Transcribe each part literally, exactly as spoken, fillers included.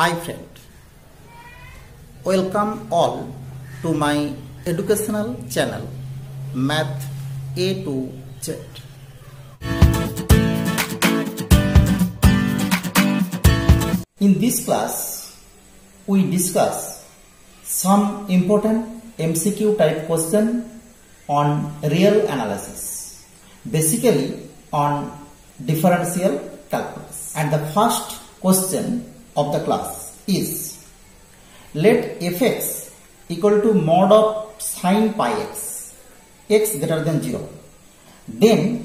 Hi friend, welcome all to my educational channel Math A to Z. In this class, we discuss some important M C Q type question on real analysis, basically on differential calculus. And the first question of the class is, let fx equal to mod of sine pi x, x greater than zero, then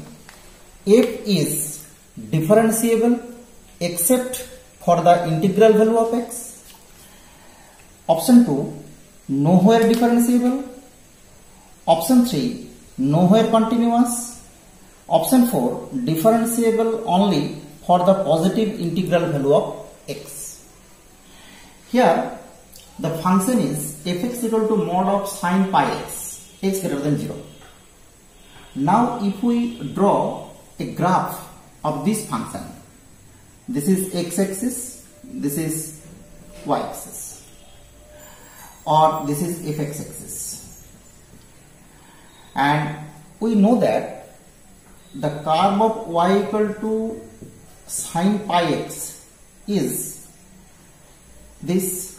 f is differentiable except for the integral value of x. Option two, nowhere differentiable. Option three, nowhere continuous. Option four, differentiable only for the positive integral value of x. Here the function is fx equal to mod of sine pi x, x greater than zero. Now if we draw a graph of this function, this is x axis, this is y axis, or this is fx axis, and we know that the curve of y equal to sine pi x is this.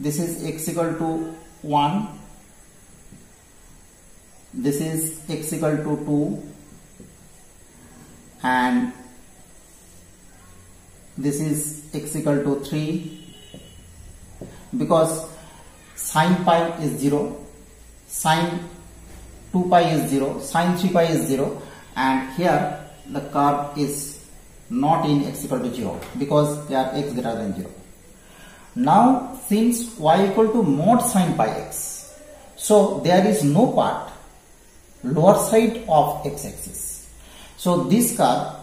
This is x equal to one, this is x equal to two, and this is x equal to three, because sine pi is zero, sine two pi is zero, sine three pi is zero, and here the curve is not in x equal to zero because they are x greater than zero. Now since y equal to mod sine pi x, so there is no part lower side of x axis, so this curve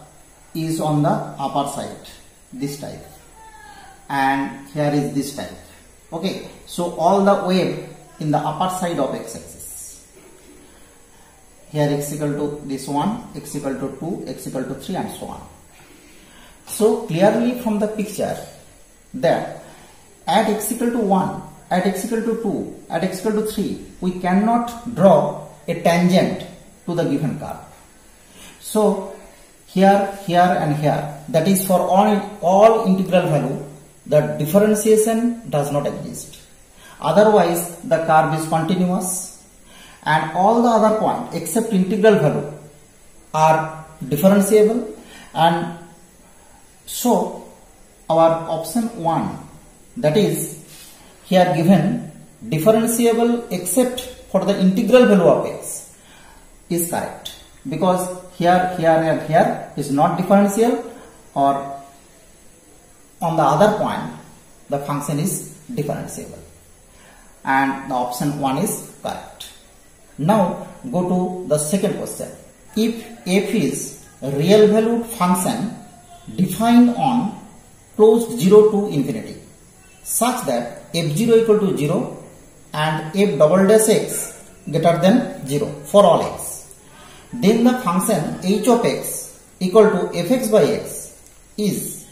is on the upper side, this type, and here is this type. Okay, so all the wave in the upper side of x axis. Here x equal to this one, x equal to two, x equal to three, and so on. So clearly from the picture that at x equal to one, at x equal to two, at x equal to three, we cannot draw a tangent to the given curve. So here, here, and here, that is for all, all integral value, the differentiation does not exist. Otherwise the curve is continuous, and all the other points except integral value are differentiable, and so our option one, that is here given differentiable except for the integral value of x, is correct, because here, here, and here is not differentiable, or on the other point the function is differentiable, and the option one is correct. Now go to the second question. If f is real valued function defined on closed zero to infinity, such that f zero equal to zero and f double dash x greater than zero for all x, then the function h of x equal to fx by x is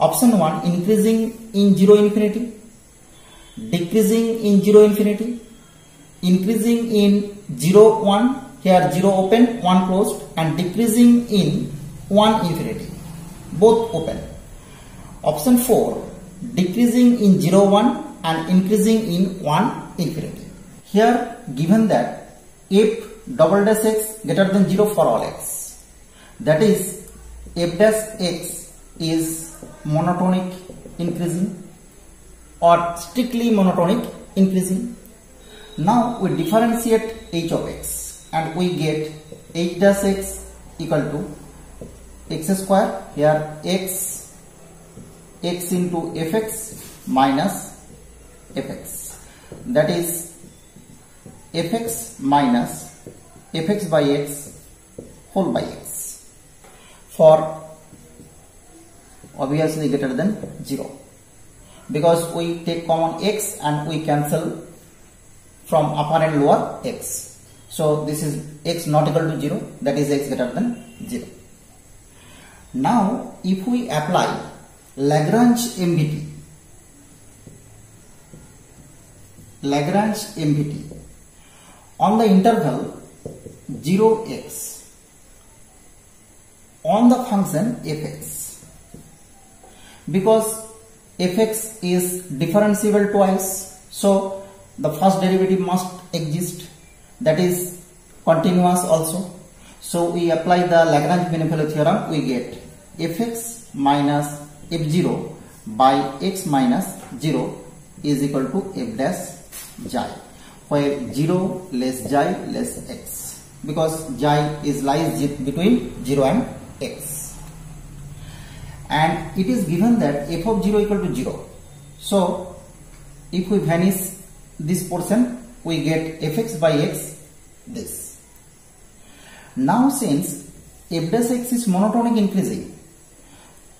option one, increasing in zero infinity, decreasing in zero infinity, increasing in zero one, here zero open, one closed, and decreasing in one infinity, both open. Option four, decreasing in zero one and increasing in one infinity. Here given that f double dash x greater than zero for all x, that is f dash x is monotonic increasing or strictly monotonic increasing. Now we differentiate h of x and we get h dash x equal to x square, here x, x into fx minus fx, that is fx minus fx by x whole by x, for obviously greater than zero, because we take common x and we cancel from upper and lower x. So this is x not equal to zero, that is x greater than zero. Now if we apply Lagrange M V T, Lagrange M V T on the interval zero x on the function f(x), because f(x) is differentiable twice, so the first derivative must exist, that is continuous also. So we apply the Lagrange manifold theorem, we get f(x) minus f zero by x minus zero is equal to f dash xi, where zero less xi less x, because xi is lies between zero and x, and it is given that f of zero equal to zero. So if we vanish this portion, we get fx by x this. Now since f dash x is monotonic increasing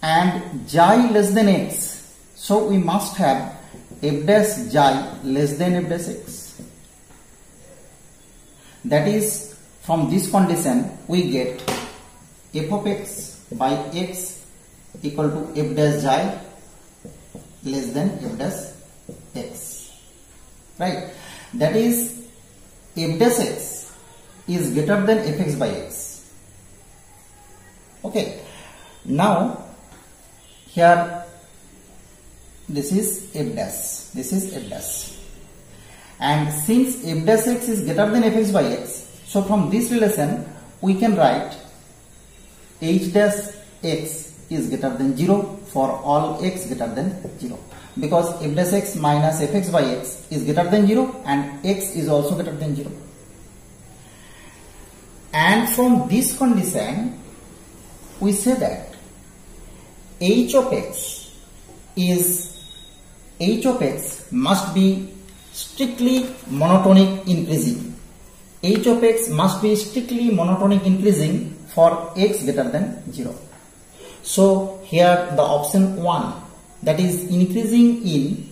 and xi less than x, so we must have f dash xi less than f dash x. That is, from this condition we get f of x by x equal to f dash xi less than f dash x, right? That is, f dash x is greater than fx by x. Okay, now here this is f dash, this is f dash, and since f dash x is greater than fx by x, so from this relation we can write h dash x is greater than zero for all x greater than zero, because f dash x minus fx by x is greater than zero and x is also greater than zero. And from this condition we say that h of x is h of x must be strictly monotonic increasing, h of x must be strictly monotonic increasing for x greater than zero. So here the option one, that is increasing in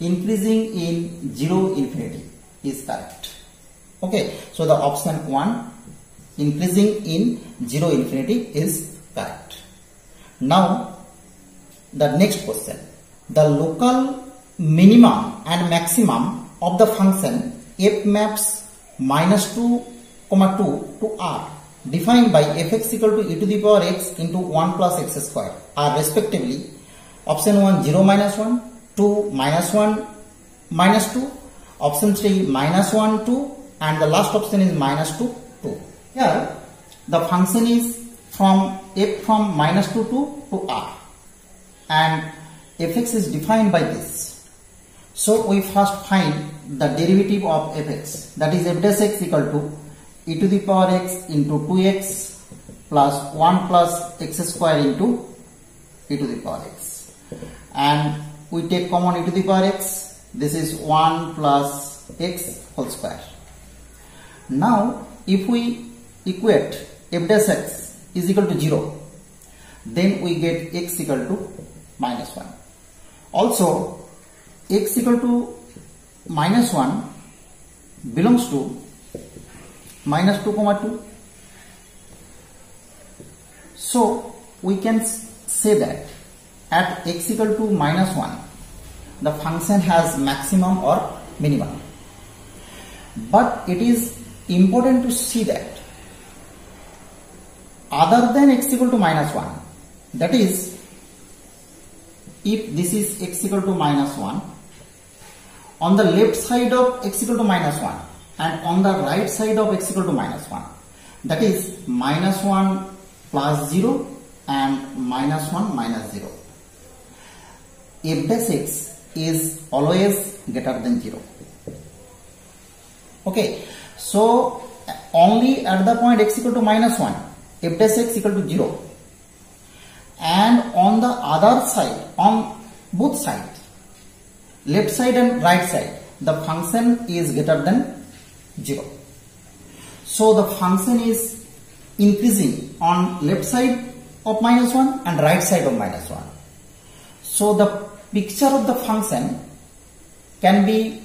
increasing in zero infinity, is correct. Okay, so the option one, increasing in zero infinity, is correct. Now the next question, the local minimum and maximum of the function f maps minus two comma two to R, defined by fx equal to e to the power x into one plus x square, are respectively option one zero minus one, two minus one minus two, option three minus one two, and the last option is minus two two. Here the function is from f from minus two to to R, and fx is defined by this. So we first find the derivative of fx, that is f dash x equal to e to the power x into two x plus one plus x square into e to the power x, and we take common e to the power x, this is one plus x whole square. Now if we equate f dash x is equal to zero, then we get x equal to minus one. Also x equal to minus one belongs to minus two comma two, so we can say that at x equal to minus one the function has maximum or minimum. But it is important to see that other than x equal to minus one, that is, if this is x equal to minus one, on the left side of x equal to minus one and on the right side of x equal to minus one, that is minus one plus zero and minus one minus zero, f dash x is always greater than zero. Okay, so only at the point x equal to minus one f dash x equal to zero, and on the other side, on both sides, left side and right side, the function is greater than zero. So the function is increasing on left side of minus one and right side of minus one. So the picture of the function can be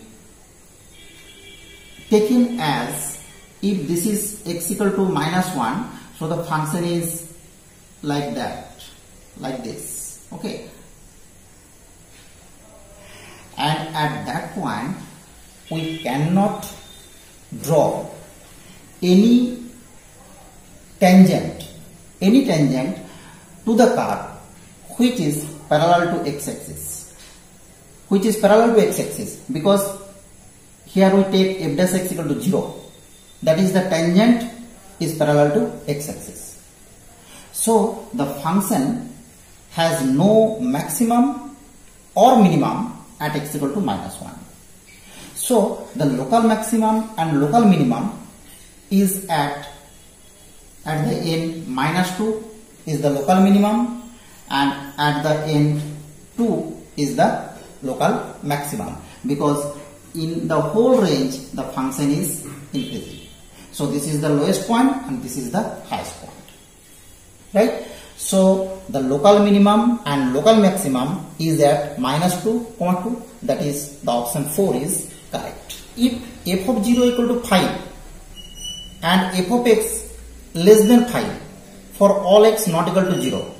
taken as, if this is x equal to minus one, so the function is like that, like this, okay. And at that point we cannot draw any tangent, any tangent to the curve which is parallel to x-axis, which is parallel to x-axis, because here we take f dash x equal to zero, that is the tangent is parallel to x-axis. So the function has no maximum or minimum at x equal to minus one. So the local maximum and local minimum is at at the end minus two is the local minimum, and at the end two is the local maximum, because in the whole range the function is increasing. So this is the lowest point and this is the highest point, right? So the local minimum and local maximum is at minus two, comma two, that is the option four is correct. If f of zero equal to five and f of x less than five for all x not equal to zero,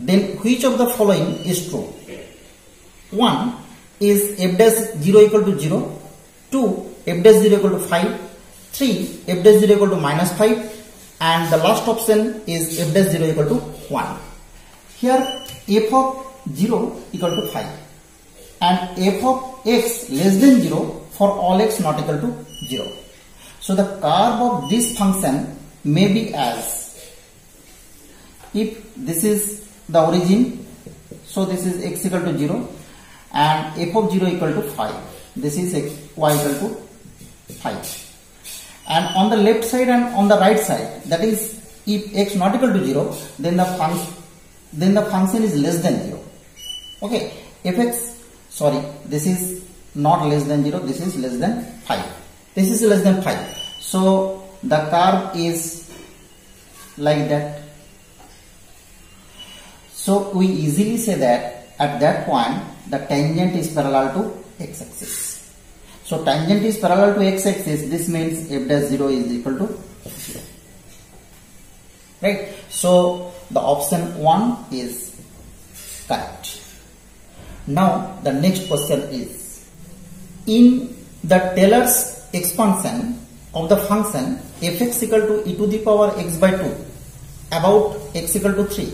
then which of the following is true? one is f dash zero equal to zero, two f dash zero equal to five, three f dash zero equal to minus five, and the last option is f dash zero equal to one. Here f of zero equal to five and f of x less than zero for all x not equal to zero. So the curve of this function may be as, if this is the origin, so this is x equal to zero and f of zero equal to five, this is x, y equal to five, and on the left side and on the right side, that is if x not equal to zero, then the function then the function is less than zero, okay. Fx, sorry, this is not less than zero, this is less than five, this is less than five. So the curve is like that. So we easily say that at that point the tangent is parallel to x-axis. So tangent is parallel to x-axis, this means f dash zero is equal to zero, right? So the option one is correct. Now the next question is, in the Taylor's expansion of the function fx equal to e to the power x by two about x equal to three,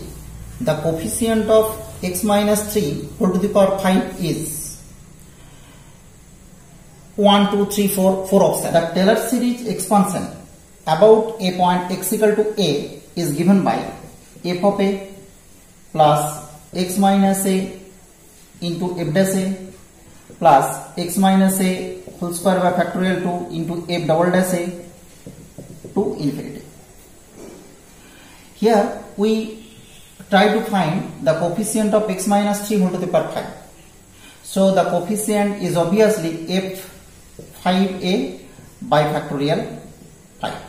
the coefficient of x minus three whole to the power five is one, two, three, four, four option. The Taylor series expansion about a point x equal to a is given by f of a plus x minus a into f dash a plus x minus a whole square by factorial two into f double dash a to infinity. Here we try to find the coefficient of x minus three whole to the power five. So the coefficient is obviously f five a by factorial five,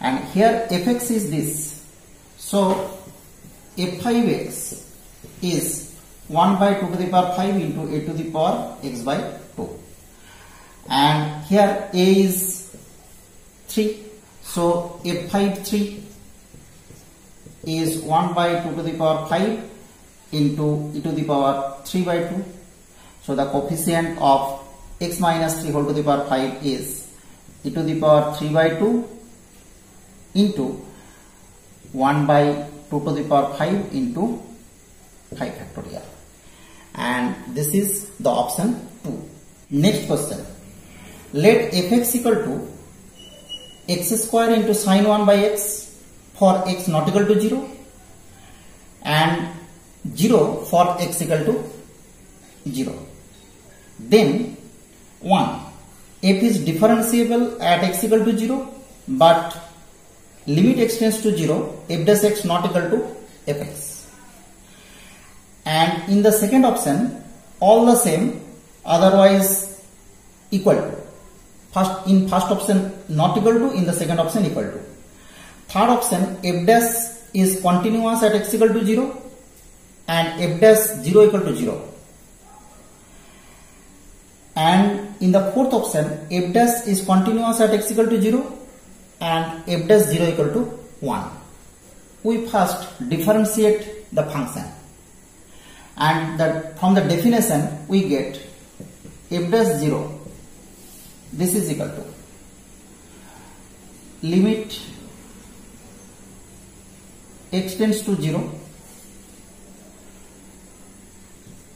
and here fx is this, so f five x is one by two to the power five into a to the power x by two, and here a is three, so f five three is one by two to the power five into e to the power three by two. So the coefficient of x minus three whole to the power five is e to the power three by two into one by two to the power five into five factorial, and this is the option two. Next question. Let fx equal to x square into sine one by x for x not equal to zero and zero for x equal to zero. Then one, f is differentiable at x equal to zero, but limit x tends to zero, f dash x not equal to fx. And in the second option, all the same, otherwise equal to. First, in first option not equal to, in the second option equal to. Third option, f dash is continuous at x equal to zero and f dash zero equal to zero. And in the fourth option, f dash is continuous at x equal to zero and f dash zero equal to one. we first differentiate the function, and that from the definition we get f dash zero. This is equal to limit x tends to zero,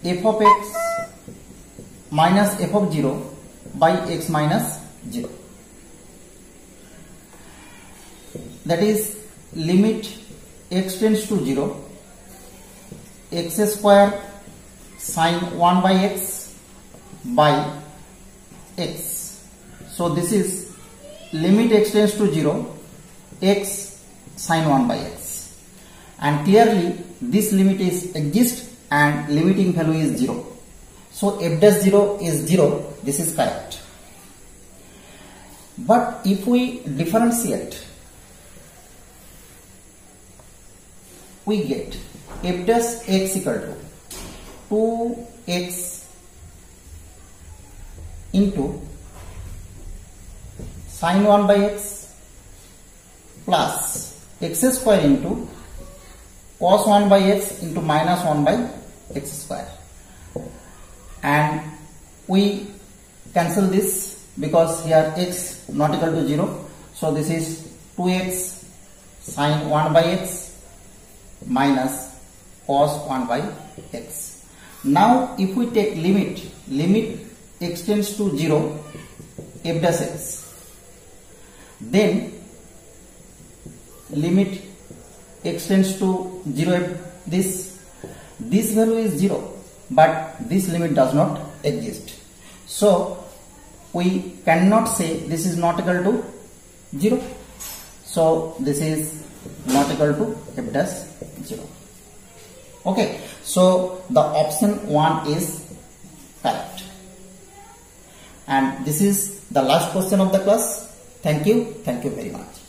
f of x minus f of zero by x minus zero. That is limit x tends to zero, x square sine one by x by x. So this is limit x tends to zero, x sine one by x, and clearly this limit is exist and limiting value is zero. So f dash zero is zero. This is correct. But if we differentiate, we get f dash x equal to two x into sine one by x plus x square into cos one by x into minus one by x square, and we cancel this because here x not equal to zero. So this is two x sine one by x minus cos one by x. Now if we take limit limit x tends to zero f dash x, then limit x tends to zero, this this value is zero, but this limit does not exist. So we cannot say this is not equal to zero. So this is not equal to f dash zero. Okay, so the option one is correct. And this is the last question of the class. Thank you. Thank you very much.